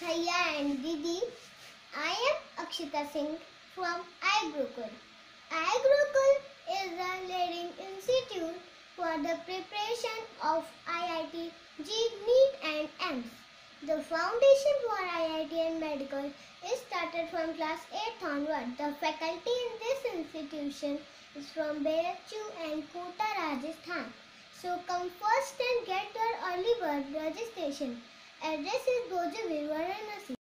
Bhaiya and Didi. I am Chita Singh from I-Gurukul. I-Gurukul is the leading institute for the preparation of IIT, NEET and AIIMS. The foundation for IIT and medical is started from class 8th onward. The faculty in this institution is from Berachu and Kota, Rajasthan. So come first and get your early bird registration. Address is Bhojubeer, Varanasi.